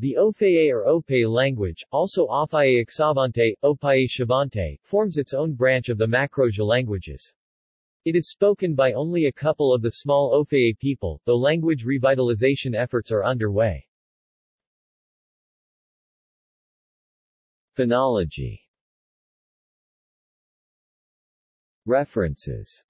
The Ofayé or Opay language, also Ofayé Xavante, Opayé Xavante, forms its own branch of the Makroja languages. It is spoken by only a couple of the small Ofayé people, though language revitalization efforts are underway. Phonology. References.